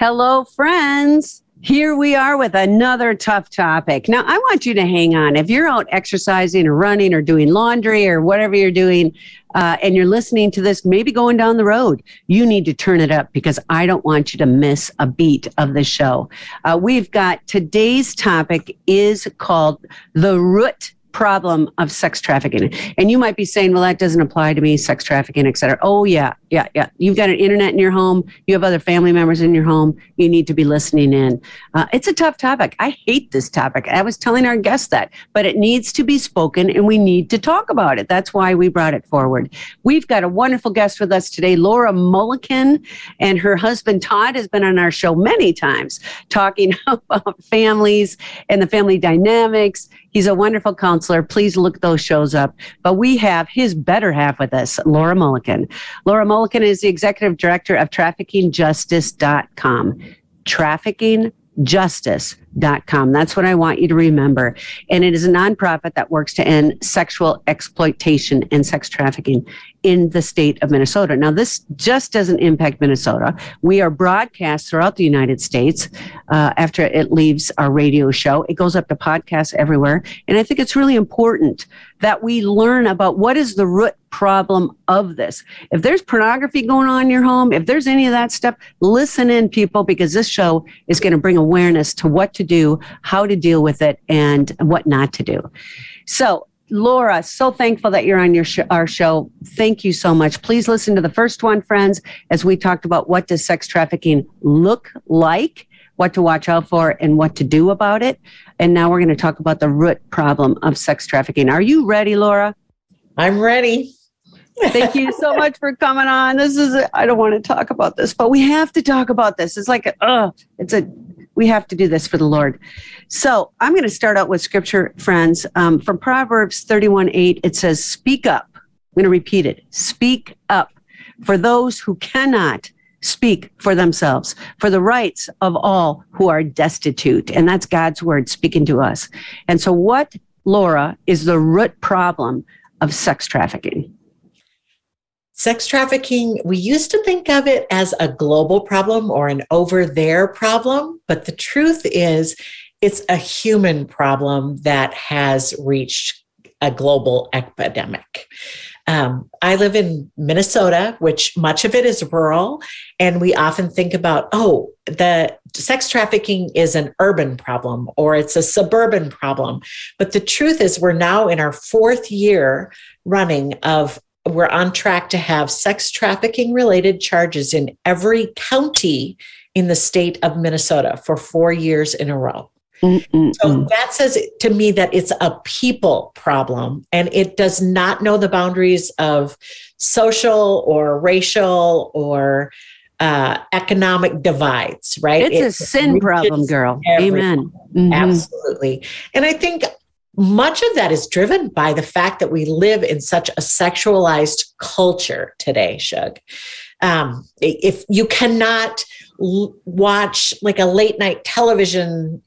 Hello, friends. Here we are with another tough topic. Now, I want you to hang on. If you're out exercising or running or doing laundry or whatever you're doing, and you're listening to this, maybe going down the road, you need to turn it up because I don't want you to miss a beat of the show. We've got today's topic is called The Root Problem of Sex Trafficking. And you might be saying, well, that doesn't apply to me, sex trafficking, et cetera. Oh, yeah. You've got an internet in your home. You have other family members in your home. You need to be listening in. It's a tough topic. I hate this topic. I was telling our guests that, but it needs to be spoken and we need to talk about it. That's why we brought it forward. We've got a wonderful guest with us today, Laura Mulliken, and her husband, Todd, has been on our show many times talking about families and the family dynamics. He's a wonderful counselor. Please look those shows up. But we have his better half with us, Laura Mulliken. Laura Mulliken is the executive director of traffickingjustice.com. Trafficking Justice.com. That's what I want you to remember. And it is a nonprofit that works to end sexual exploitation and sex trafficking in the state of Minnesota. Now, this just doesn't impact Minnesota. We are broadcast throughout the United States after it leaves our radio show. It goes up to podcasts everywhere. And I think it's really important that we learn about what is the root problem of this. If there's pornography going on in your home, if there's any of that stuff, listen in, people, because this show is going to bring awareness to what to do, how to deal with it, and what not to do. So, Laura, so thankful that you're on our show. Thank you so much. Please listen to the first one, friends, as we talked about what does sex trafficking look like, what to watch out for, and what to do about it. And now we're going to talk about the root problem of sex trafficking. Are you ready, Laura? I'm ready. Thank you so much for coming on. I don't want to talk about this, but we have to talk about this. It's like, we have to do this for the Lord. So I'm going to start out with scripture, friends. From Proverbs 31:8, it says, speak up. I'm going to repeat it. Speak up for those who cannot speak for themselves, for the rights of all who are destitute. And that's God's word speaking to us. And so what, Laura, is the root problem of sex trafficking? Sex trafficking, we used to think of it as a global problem or an over there problem, but the truth is it's a human problem that has reached a global epidemic. I live in Minnesota, which much of it is rural, and we often think about, the sex trafficking is an urban problem or it's a suburban problem. But the truth is we're now in our fourth year running of we're on track to have sex trafficking related charges in every county in the state of Minnesota for 4 years in a row. So that says to me that it's a people problem and it does not know the boundaries of social or racial or economic divides, right? It's a sin problem, girl. Amen. Mm-hmm. Absolutely. And I think much of that is driven by the fact that we live in such a sexualized culture today, Shug. If you cannot watch like a late night television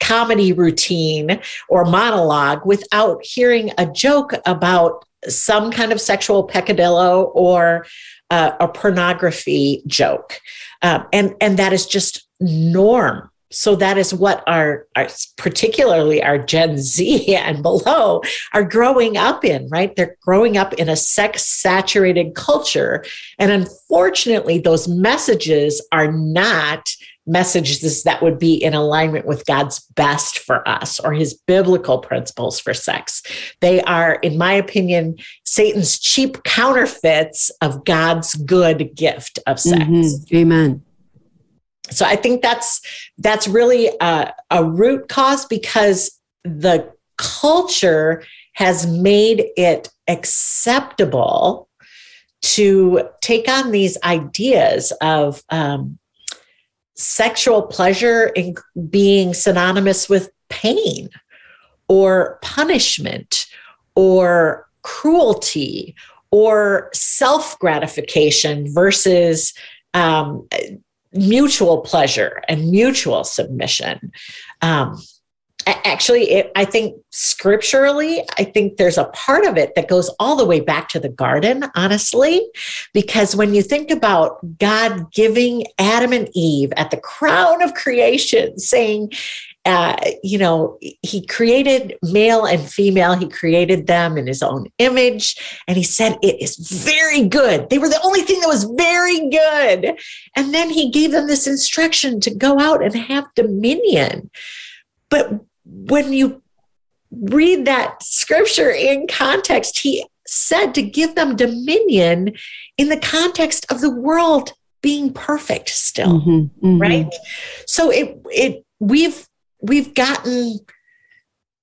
comedy routine or monologue without hearing a joke about some kind of sexual peccadillo or a pornography joke. And that is just norm. So that is what our particularly our Gen Z and below are growing up in, right? They're growing up in a sex-saturated culture. And unfortunately, those messages are not messages that would be in alignment with God's best for us or his biblical principles for sex. They are, in my opinion, Satan's cheap counterfeits of God's good gift of sex. Mm-hmm. Amen. So I think that's really a root cause because the culture has made it acceptable to take on these ideas of sexual pleasure in being synonymous with pain or punishment or cruelty or self-gratification versus mutual pleasure and mutual submission. Actually, I think scripturally, I think there's a part of it that goes all the way back to the garden, honestly, because when you think about God giving Adam and Eve at the crown of creation, saying, you know, he created male and female, he created them in his own image, and he said, it is very good. They were the only thing that was very good. And then he gave them this instruction to go out and have dominion. But when you read that scripture in context, he said to give them dominion in the context of the world being perfect still, right? So we've gotten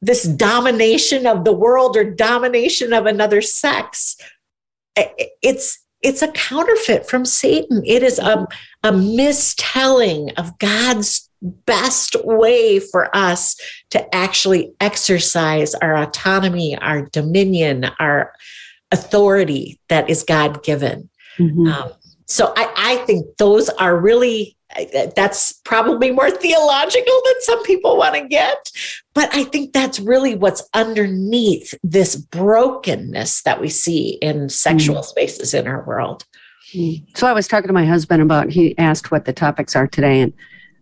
this domination of the world or domination of another sex. It's a counterfeit from Satan. It is a mistelling of God's best way for us to actually exercise our autonomy, our dominion, our authority that is God-given. So I think those are really, that's probably more theological than some people want to get, but I think that's really what's underneath this brokenness that we see in sexual spaces in our world. So I was talking to my husband about, he asked what the topics are today, and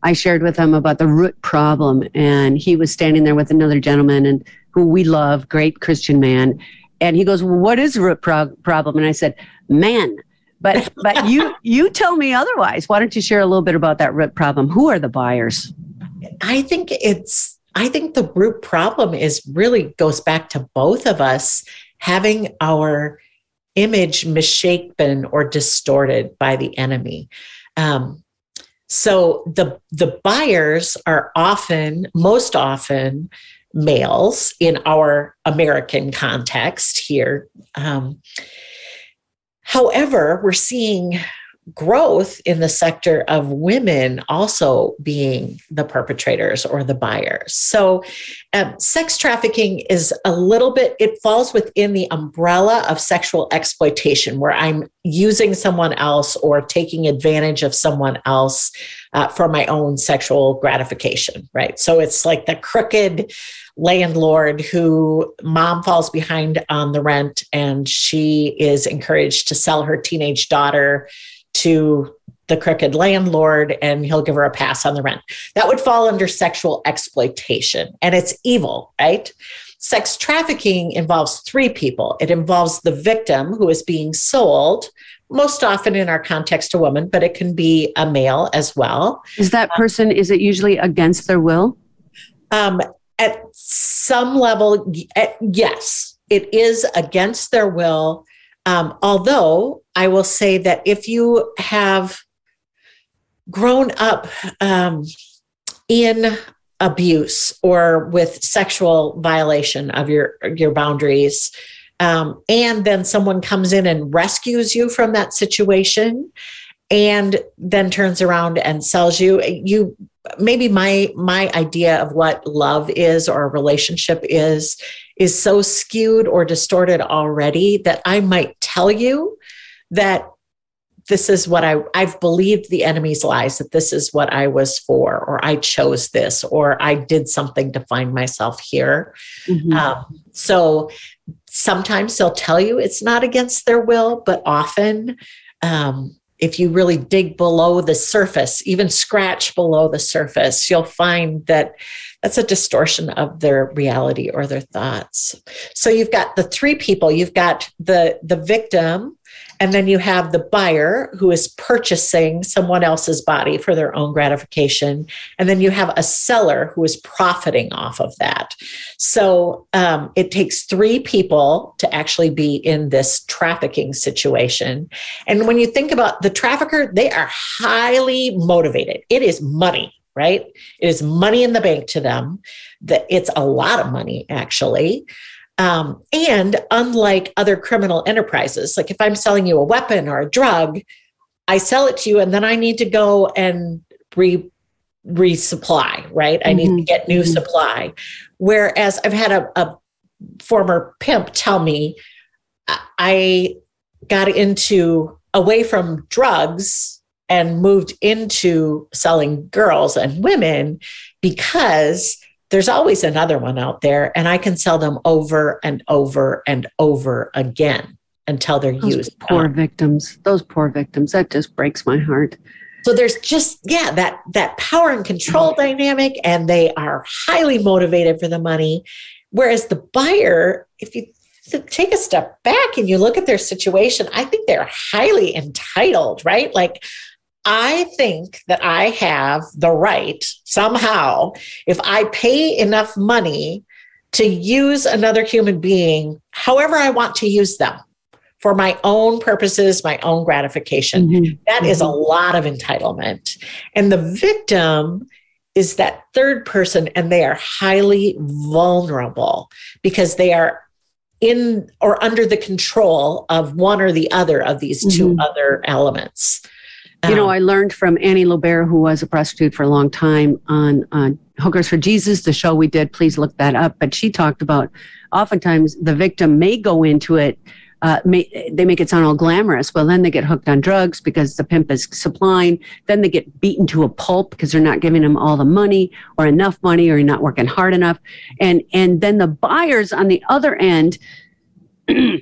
I shared with him about the root problem, and he was standing there with another gentleman and who we love, great Christian man. And he goes, well, what is the root problem? And I said, man, but you tell me otherwise. Why don't you share a little bit about that root problem? Who are the buyers? I think the root problem is really goes back to both of us having our image misshapen or distorted by the enemy. So the buyers are most often males in our American context here. However, we're seeing growth in the sector of women also being the perpetrators or the buyers. So sex trafficking is a little bit, it falls within the umbrella of sexual exploitation, where I'm using someone else or taking advantage of someone else for my own sexual gratification, right? So it's like the crooked landlord who mom falls behind on the rent, and she is encouraged to sell her teenage daughter to the crooked landlord, and he'll give her a pass on the rent. That would fall under sexual exploitation, and it's evil, right? Sex trafficking involves three people. It involves the victim who is being sold, most often in our context, a woman, but it can be a male as well. Is that person, is it usually against their will? At some level, yes, it is against their will. Although I will say that if you have grown up in abuse or with sexual violation of your boundaries, and then someone comes in and rescues you from that situation and then turns around and sells you, maybe my idea of what love is or a relationship is so skewed or distorted already that I might tell you that this is what I've believed the enemy's lies, that this is what I was for, or I chose this, or I did something to find myself here. So sometimes they'll tell you it's not against their will, but often, if you really dig below the surface, even scratch below the surface, you'll find that that's a distortion of their reality or their thoughts. So you've got the three people, you've got the victim, and then you have the buyer who is purchasing someone else's body for their own gratification. And then you have a seller who is profiting off of that. So it takes three people to actually be in this trafficking situation. And when you think about the trafficker, they are highly motivated. It is money, right? It is money in the bank to them. It's a lot of money, actually. And unlike other criminal enterprises, like if I'm selling you a weapon or a drug, I sell it to you and then I need to go and resupply, right? I need to get new supply. Whereas I've had a former pimp tell me, I got away from drugs and moved into selling girls and women because there's always another one out there, and I can sell them over and over and over again until they're used. Those poor victims. That just breaks my heart. So there's just, that power and control dynamic, and they are highly motivated for the money. Whereas the buyer, if you take a step back and you look at their situation, I think they're highly entitled, right? Like, I think that I have the right somehow, if I pay enough money to use another human being, however I want to use them, for my own purposes, my own gratification. Mm-hmm. That is a lot of entitlement. And the victim is that third person, and they are highly vulnerable because they are in or under the control of one or the other of these two other elements. You know, I learned from Annie Lobert, who was a prostitute for a long time, on Hookers for Jesus, the show we did. Please look that up. But she talked about oftentimes the victim may go into it. They make it sound all glamorous. Well, then they get hooked on drugs because the pimp is supplying. Then they get beaten to a pulp because they're not giving them all the money or enough money, or you're not working hard enough. And then the buyers on the other end, you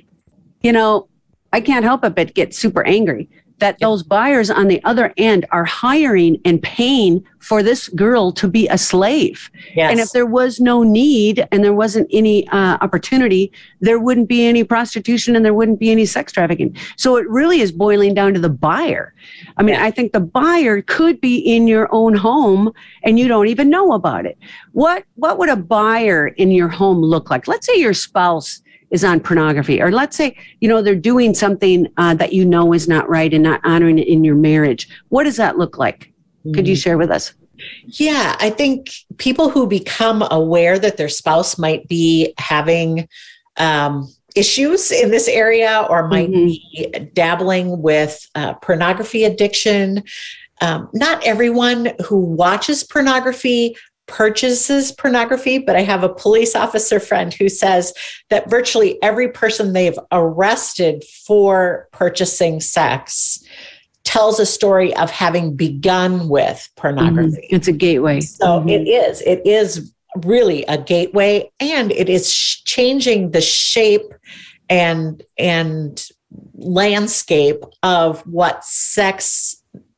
know, I can't help it but get super angry that those buyers on the other end are hiring and paying for this girl to be a slave. Yes. And if there was no need and there wasn't any opportunity, there wouldn't be any prostitution and there wouldn't be any sex trafficking. So it really is boiling down to the buyer. I mean, I think the buyer could be in your own home and you don't even know about it. What would a buyer in your home look like? Let's say your spouse is on pornography, or let's say, you know, they're doing something that you know is not right and not honoring it in your marriage. What does that look like? Could you share with us? Yeah, I think people who become aware that their spouse might be having issues in this area, or might be dabbling with pornography addiction. Not everyone who watches pornography purchases pornography, but I have a police officer friend who says that virtually every person they've arrested for purchasing sex tells a story of having begun with pornography. It's a gateway. So it is really a gateway, and it is changing the shape and landscape of what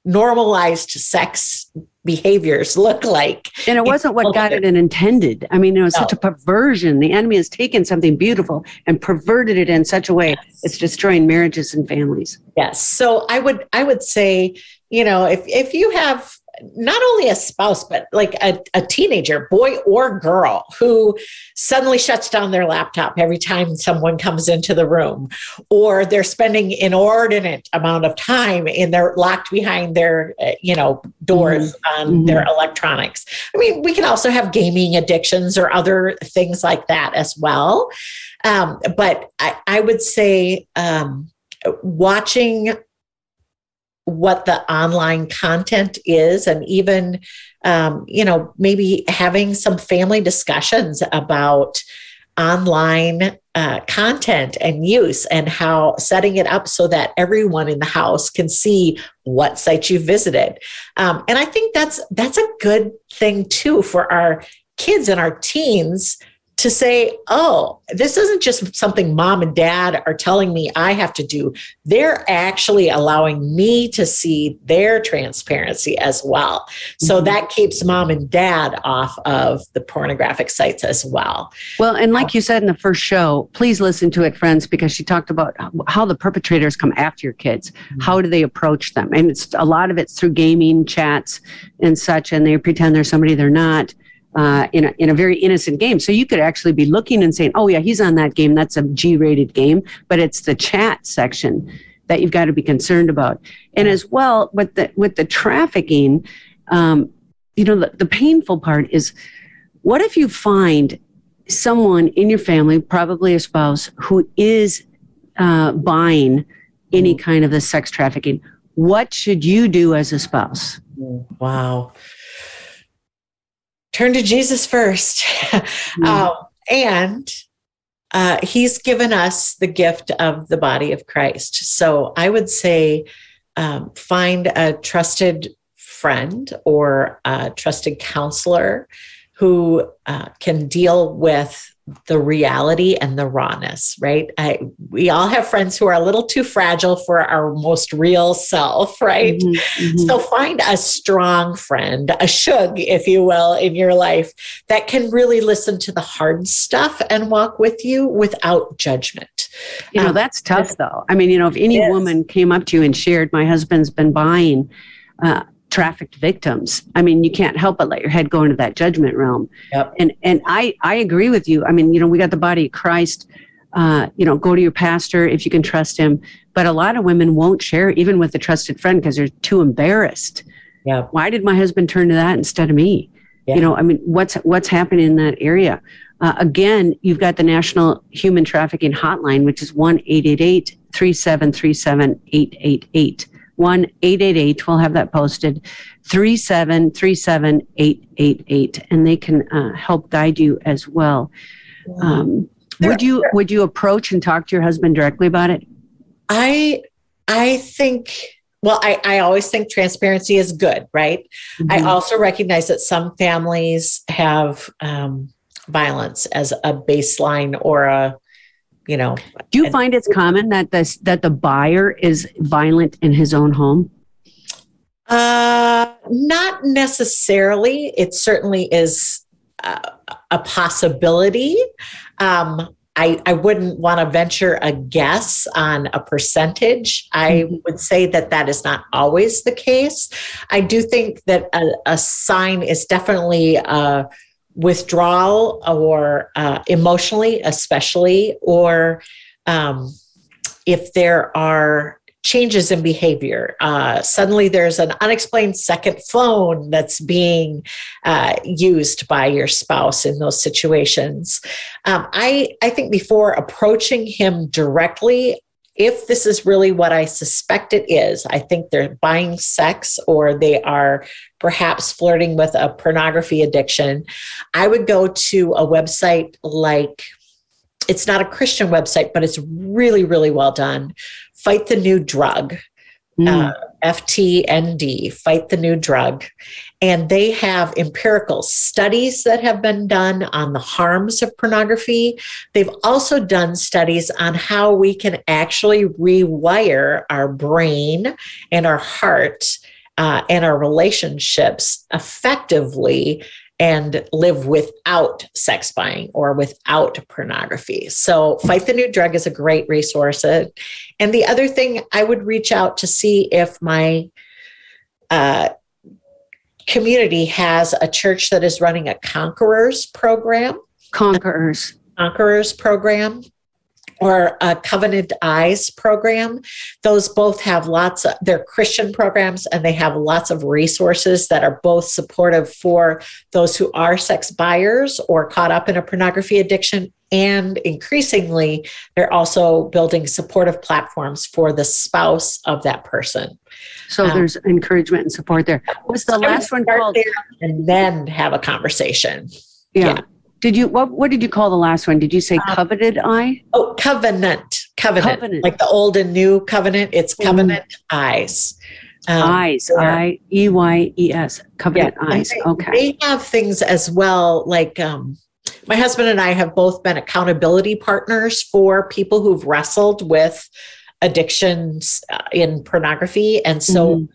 normalized sex behaviors look like. And it wasn't what God had intended. I mean, it was such a perversion. The enemy has taken something beautiful and perverted it in such a way it's destroying marriages and families. Yes. So I would say, you know, if you have not only a spouse, but like a teenager, boy or girl, who suddenly shuts down their laptop every time someone comes into the room, or they're spending inordinate amount of time and they're locked behind their, doors on their electronics. I mean, we can also have gaming addictions or other things like that as well. But I would say watching what the online content is, and even, maybe having some family discussions about online content and use, and how setting it up so that everyone in the house can see what sites you visited. And I think that's a good thing too, for our kids and our teens to say, oh, this isn't just something mom and dad are telling me I have to do. They're actually allowing me to see their transparency as well. So that keeps mom and dad off of the pornographic sites as well. Well, and like you said in the first show, please listen to it, friends, because she talked about how the perpetrators come after your kids. How do they approach them? And it's a lot of it's through gaming chats and such, and they pretend they're somebody they're not. In a very innocent game. So you could actually be looking and saying, oh yeah, he's on that game. That's a G-rated game, but it's the chat section that you've got to be concerned about. And as well with the trafficking, the painful part is, what if you find someone in your family, probably a spouse, who is buying any kind of the sex trafficking? What should you do as a spouse? Wow. Turn to Jesus first. And he's given us the gift of the body of Christ. So I would say find a trusted friend or a trusted counselor who can deal with the reality and the rawness, right? We all have friends who are a little too fragile for our most real self, right? Mm-hmm, mm-hmm. So find a strong friend, a shug, if you will, in your life that can really listen to the hard stuff and walk with you without judgment. You know, that's tough though. I mean, you know, if any woman came up to you and shared, my husband's been buying trafficked victims. I mean, you can't help but let your head go into that judgment realm. Yep. And I agree with you. I mean, you know, we got the body of Christ, you know, go to your pastor if you can trust him. But a lot of women won't share even with a trusted friend because they're too embarrassed. Yeah. Why did my husband turn to that instead of me? Yeah. You know, I mean, what's happening in that area? Again, you've got the National Human Trafficking Hotline, which is 1-888-373-7888. 1-888, we'll have that posted, 3737888, and they can help guide you as well. Would you approach and talk to your husband directly about it? I always think transparency is good, right? Mm-hmm. I also recognize that some families have violence as a baseline or a, you know. Do you find it's common that the buyer is violent in his own home? Not necessarily. It certainly is a possibility. I wouldn't want to venture a guess on a percentage. Mm-hmm. I would say that is not always the case. I do think that a sign is definitely withdrawal or emotionally, especially, or if there are changes in behavior. Suddenly there's an unexplained second phone that's being used by your spouse in those situations. I think before approaching him directly, if this is really what I suspect it is, I think they're buying sex or they are perhaps flirting with a pornography addiction, I would go to a website like, it's not a Christian website, but it's really, really well done. Fight the New Drug, FTND, Fight the New Drug. And they have empirical studies that have been done on the harms of pornography. They've also done studies on how we can actually rewire our brain and our heart and our relationships effectively and live without sex buying or without pornography. So Fight the New Drug is a great resource. And the other thing, I would reach out to see if my community has a church that is running a Conquerors program. Conquerors program. Or a Covenant Eyes program. Those both have they're Christian programs, and they have lots of resources that are both supportive for those who are sex buyers or caught up in a pornography addiction. And increasingly, they're also building supportive platforms for the spouse of that person. So there's encouragement and support there. What's the last one called? And then have a conversation. Yeah. Did you, what did you call the last one? Did you say coveted eye? Oh, covenant, like the old and new covenant. It's Covenant Eyes. Eyes, IEYES, Covenant Eyes. Okay. They have things as well, like my husband and I have both been accountability partners for people who've wrestled with addictions in pornography. And so,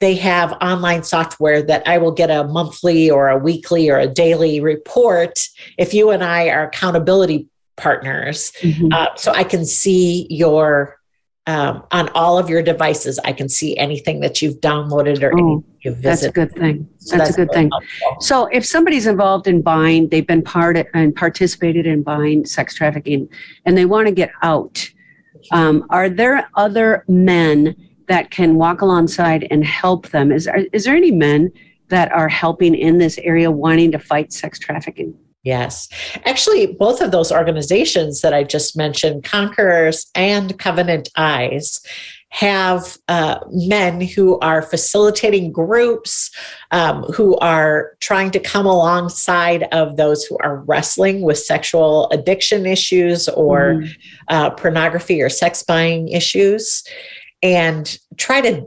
they have online software that I will get a monthly or a weekly or a daily report if you and I are accountability partners. Mm-hmm. So I can see on all of your devices, I can see anything that you've downloaded or anything you've visited. That's a good thing. Helpful. So if somebody's involved in buying, they've been participated in buying sex trafficking, and they want to get out, are there other men that can walk alongside and help them? Is there any men that are helping in this area wanting to fight sex trafficking? Yes. Actually, both of those organizations that I just mentioned, Conquerors and Covenant Eyes, have men who are facilitating groups, who are trying to come alongside of those who are wrestling with sexual addiction issues or pornography or sex buying issues. And try to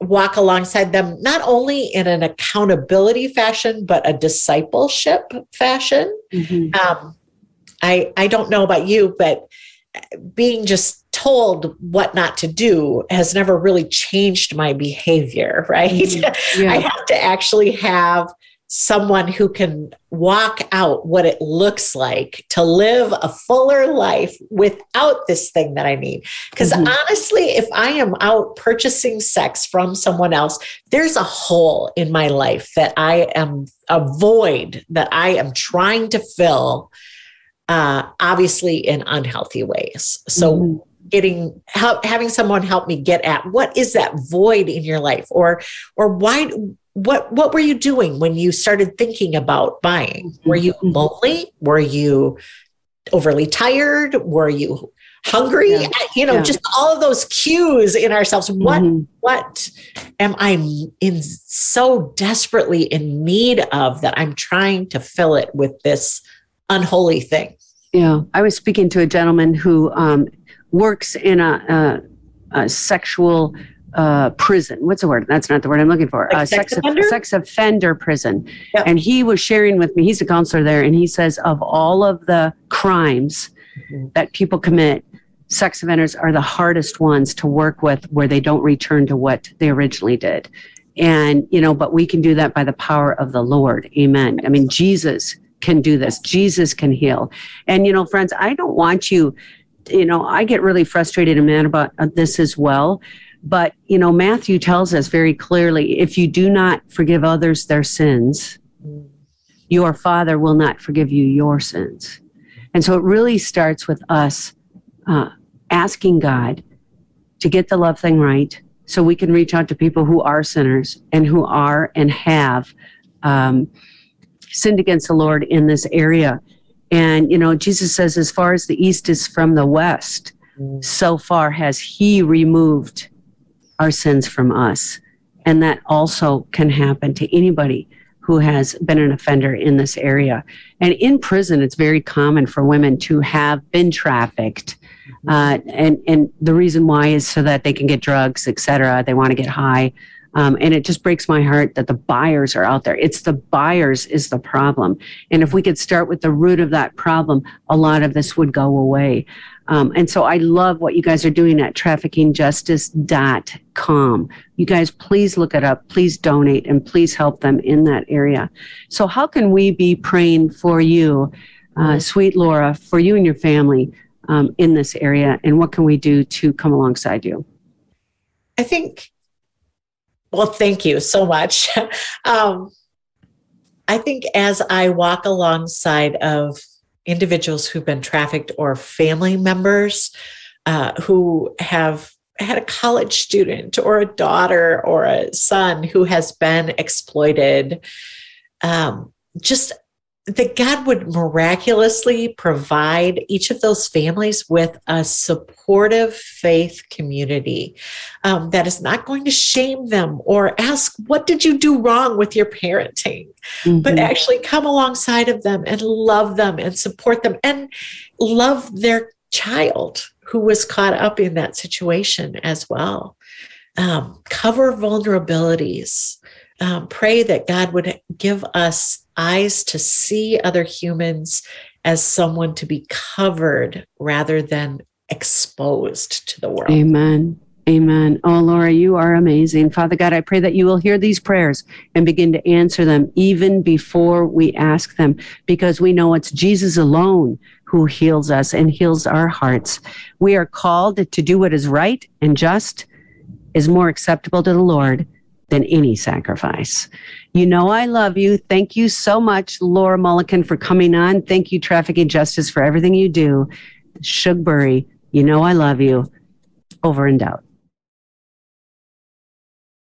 walk alongside them, not only in an accountability fashion, but a discipleship fashion. Mm-hmm. I don't know about you, but being just told what not to do has never really changed my behavior, right? Mm-hmm. Yeah. I have to actually have someone who can walk out what it looks like to live a fuller life without this thing that I need. Because mm-hmm. honestly, if I am out purchasing sex from someone else, there's a hole in my life that I am, a void that I am trying to fill, obviously in unhealthy ways. So mm-hmm. getting help, having someone help me get at what is that void in your life, or why. What were you doing when you started thinking about buying? Were you lonely? Were you overly tired? Were you hungry? Yeah. You know, yeah. just all of those cues in ourselves. What am I in so desperately in need of that I'm trying to fill it with this unholy thing? Yeah. I was speaking to a gentleman who works in a sexual prison. What's the word? That's not the word I'm looking for. Like sex offender prison. Yep. And he was sharing with me, he's a counselor there, and he says of all of the crimes mm-hmm. that people commit, sex offenders are the hardest ones to work with, where they don't return to what they originally did. And, you know, but we can do that by the power of the Lord. Amen. I mean, Jesus can do this. Jesus can heal. And, you know, friends, I don't want you, you know, I get really frustrated and mad about this as well. But, you know, Matthew tells us very clearly, if you do not forgive others their sins, your Father will not forgive you your sins. And so it really starts with us asking God to get the love thing right, so we can reach out to people who are sinners and who are and have sinned against the Lord in this area. And, you know, Jesus says, as far as the east is from the west, so far has He removed our sins from us. And that also can happen to anybody who has been an offender in this area. And in prison, it's very common for women to have been trafficked. And the reason why is so that they can get drugs, etc. They want to get high. And it just breaks my heart that the buyers are out there. It's the buyers is the problem. And if we could start with the root of that problem, a lot of this would go away. And so I love what you guys are doing at traffickingjustice.com. You guys, please look it up, please donate, and please help them in that area. So how can we be praying for you, sweet Laura, for you and your family in this area? And what can we do to come alongside you? I think, well, thank you so much. I think as I walk alongside of individuals who've been trafficked, or family members who have had a college student or a daughter or a son who has been exploited, just that God would miraculously provide each of those families with a supportive faith community that is not going to shame them or ask, what did you do wrong with your parenting? Mm-hmm. But actually come alongside of them and love them and support them and love their child who was caught up in that situation as well. Cover vulnerabilities. Pray that God would give us eyes to see other humans as someone to be covered rather than exposed to the world. Amen. Amen. Oh, Laura, you are amazing. Father God, I pray that you will hear these prayers and begin to answer them even before we ask them, because we know it's Jesus alone who heals us and heals our hearts. We are called to do what is right and just, is more acceptable to the Lord than any sacrifice. You know, I love you. Thank you so much, Laura Mulliken, for coming on. Thank you, Trafficking Justice, for everything you do. Shugbury, you know, I love you. Over and out.